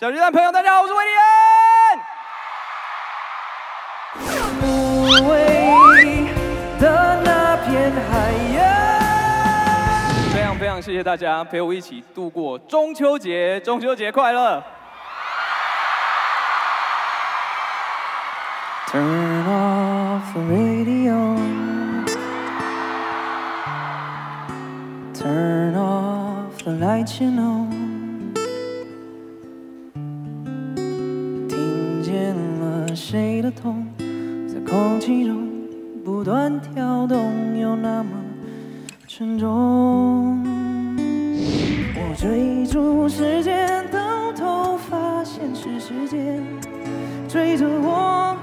小巨蛋朋友，大家好，我是威廉。无畏的那片海洋。非常非常谢谢大家陪我一起度过中秋节，中秋节快乐。Turn off the radio. Turn off the lights, you know. 谁的痛在空气中不断跳动，又那么沉重。我追逐时间，到头发现是时间追着我，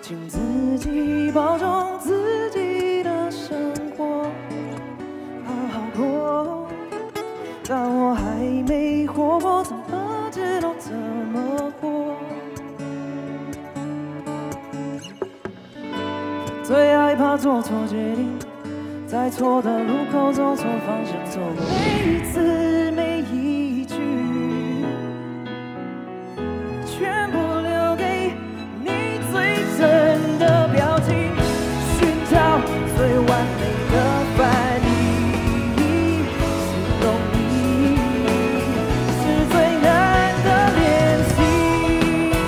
请自己保重自己的生活，好好过。当我还没活过，怎么知道怎么活？ 最害怕做错决定，在错的路口走错方向，错过每一次每一句，全部留给你最真的表情，寻找最完美的反应，行动力是最难的练习，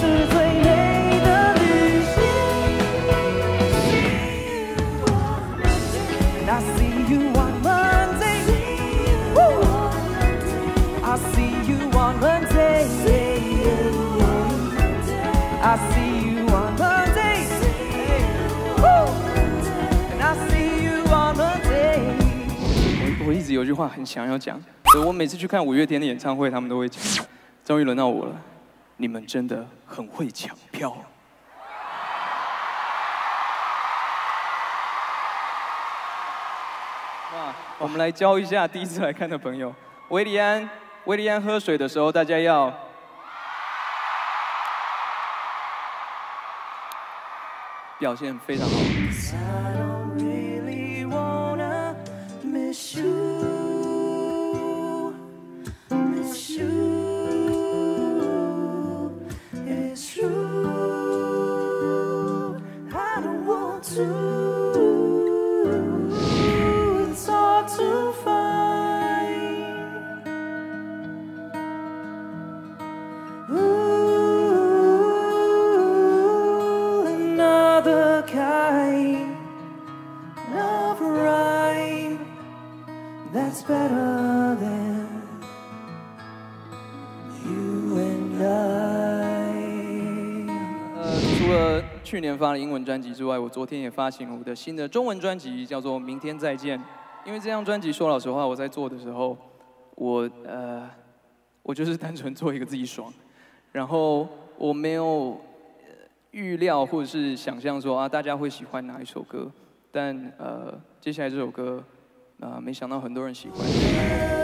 是最。 I see you on Monday, and I see you on Monday. 我一直有句话很想要讲，所以我每次去看五月天的演唱会，他们都会讲。终于轮到我了，你们真的很会抢票。哇，我们来教一下第一次来看的朋友，维利安，维利安喝水的时候，大家要。 表现非常好。除了去年发的英文专辑之外，我昨天也发行了我的新的中文专辑，叫做《明天再见》。因为这张专辑，说老实话，我在做的时候，我就是单纯做一个自己爽，然后我没有预料或者是想象说啊，大家会喜欢哪一首歌。但接下来这首歌。没想到很多人喜欢。